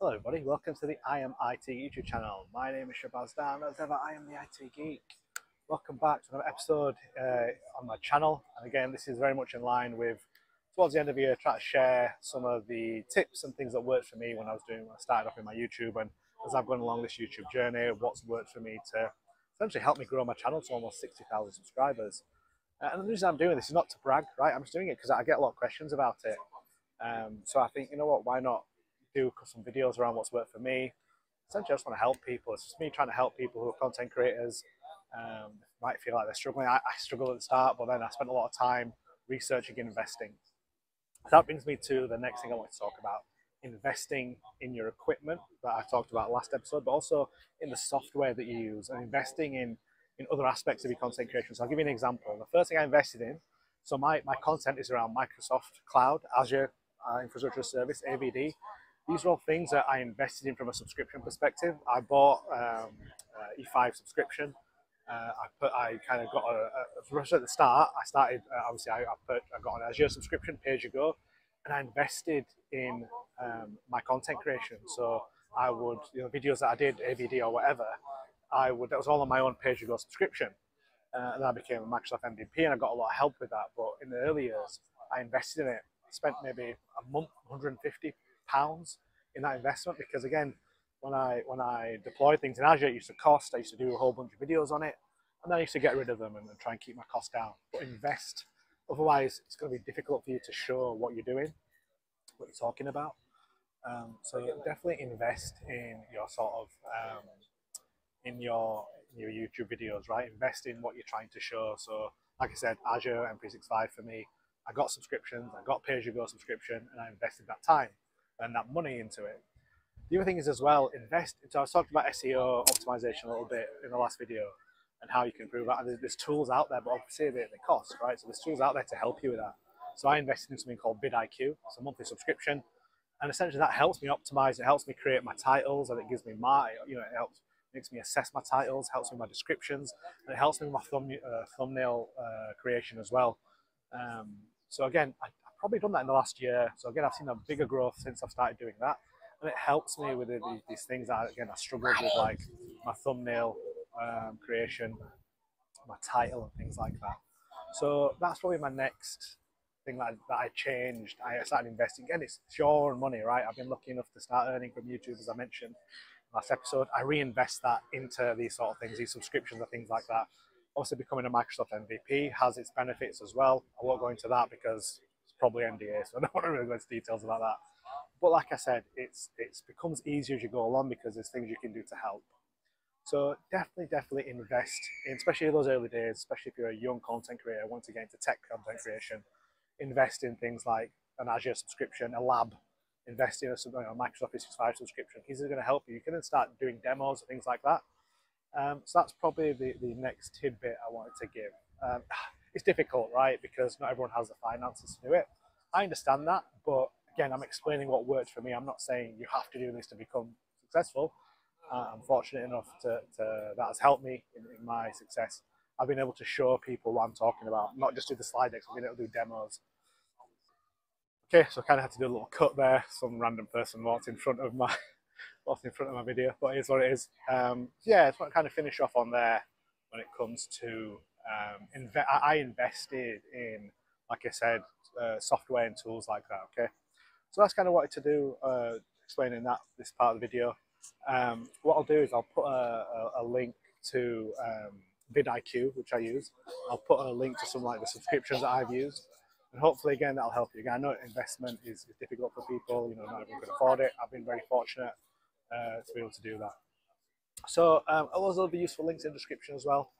Hello everybody, welcome to the I am IT YouTube channel. My name is Shabaz Darr and as ever I am the IT Geek. Welcome back to another episode on my channel, and again this is very much in line with towards the end of the year trying to share some of the tips and things that worked for me when I started off in my YouTube, and as I've gone along this YouTube journey, what's worked for me to essentially help me grow my channel to almost 60,000 subscribers. And the reason I'm doing this is not to brag, right? I'm just doing it because I get a lot of questions about it. So I think, you know what, why not do custom videos around what's worked for me. Essentially I just want to help people. It's just me trying to help people who are content creators. Might feel like they're struggling. I struggled at the start, but then I spent a lot of time researching and investing. So that brings me to the next thing I want to talk about, investing in your equipment that I talked about last episode, but also in the software that you use and investing in other aspects of your content creation. So I'll give you an example. The first thing I invested in, so my content is around Microsoft Cloud, Azure Infrastructure Service, AVD. These are all things that I invested in from a subscription perspective. I bought E5 subscription. I got an Azure subscription, PAYGo, and I invested in my content creation. So I would, videos that I did, AVD or whatever, that was all on my own PAYGo subscription. And then I became a Microsoft MVP and I got a lot of help with that. But in the early years, I invested in it, spent maybe a month, £150 in that investment, because again, when I deployed things in Azure, it used to cost. I used to do a whole bunch of videos on it, and then I used to get rid of them and try and keep my costs down. But invest, otherwise it's going to be difficult for you to show what you're doing, what you're talking about. So definitely invest in your sort of in your YouTube videos, right? Invest in what you're trying to show. So like I said, Azure M365 for me, I got subscriptions, I got PAYGo subscription, and I invested that time and that money into it. The other thing is as well, invest. So I was talking about SEO optimization a little bit in the last video and how you can improve that. And there's tools out there, but obviously they cost, right? So there's tools out there to help you with that. So I invested in something called VidIQ. It's a monthly subscription. And essentially that helps me optimize. It helps me create my titles, and it gives me it helps, makes me assess my titles, helps me with my descriptions, and it helps me with my thumbnail creation as well. So again, I've probably done that in the last year. So again, I've seen a bigger growth since I've started doing that. And it helps me with these things that, again, I struggled with, like my thumbnail creation, my title and things like that. So that's probably my next thing that I changed. I started investing. Again, it's your own money, right? I've been lucky enough to start earning from YouTube, as I mentioned last episode. I reinvest that into these sort of things, these subscriptions and things like that. Obviously, becoming a Microsoft MVP has its benefits as well. I won't go into that because it's probably NDA, so I don't want to really go into details about that. But like I said, it becomes easier as you go along because there's things you can do to help. So definitely invest in, especially in those early days, especially if you're a young content creator, want to get into tech content creation, invest in things like an Azure subscription, a lab, invest in a Microsoft 365 subscription. These are going to help you. You can then start doing demos and things like that. So that's probably the next tidbit I wanted to give. It's difficult, right? Because not everyone has the finances to do it. I understand that, but again, I'm explaining what worked for me. I'm not saying you have to do this to become successful. I'm fortunate enough that has helped me in my success. I've been able to show people what I'm talking about, not just do the slide decks, I've been able to do demos. Okay, so I kind of had to do a little cut there. Some random person walked in front of my video, but it is what it is. Yeah, I just want to kind of finish off on there when it comes to, I invested in, like I said, software and tools like that, okay? So that's kind of what I wanted to do, explaining this part of the video. What I'll do is I'll put a link to VidIQ, which I use. I'll put a link to some like the subscriptions that I've used, and hopefully again that'll help you. Again, I know investment is difficult for people. Not everyone can afford it. I've been very fortunate to be able to do that. So there'll be useful links in the description as well.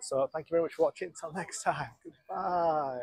So thank you very much for watching. Until next time, goodbye.